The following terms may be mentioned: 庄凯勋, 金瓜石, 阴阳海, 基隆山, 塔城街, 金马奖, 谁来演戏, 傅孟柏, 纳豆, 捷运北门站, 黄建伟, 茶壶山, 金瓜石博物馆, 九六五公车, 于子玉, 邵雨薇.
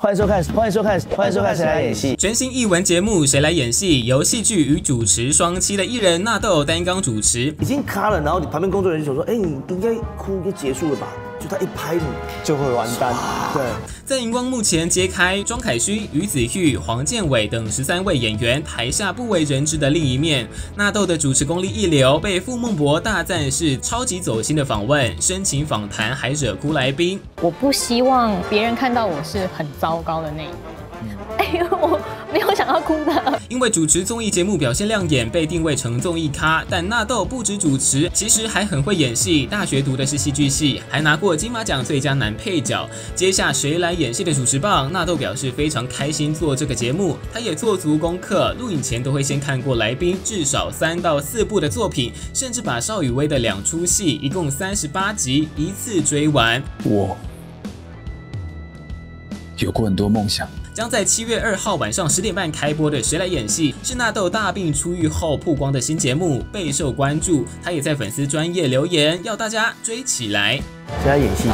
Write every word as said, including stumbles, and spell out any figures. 欢迎收看，欢迎收看，欢迎收看《谁来演戏》全新艺文节目《谁来演戏》，由戏剧与主持双栖的艺人纳豆担纲主持。已经卡了，然后你旁边工作人员就说：“哎，你应该哭就结束了吧？”就他一拍你就会完蛋。对，在荧光幕前揭开庄凯勋、于子玉、黄建伟等十三位演员台下不为人知的另一面。纳豆的主持功力一流，被傅孟柏大赞是超级走心的访问，深情访谈还惹哭来宾。我不希望别人看到我是很糟。 糟糕的那一面，哎，我没有想到哭的。因为主持综艺节目表现亮眼，被定位成综艺咖，但纳豆不止主持，其实还很会演戏。大学读的是戏剧系，还拿过金马奖最佳男配角。接下谁来演戏的主持棒，纳豆表示非常开心做这个节目，他也做足功课，录影前都会先看过来宾至少三到四部的作品，甚至把邵雨薇的两出戏，一共三十八集，一次追完。我。 有过很多梦想。将在七月二号晚上十点半开播的《谁来演戏》是纳豆大病初愈后曝光的新节目，备受关注。他也在粉丝专页留言，要大家追起来。谁来演戏？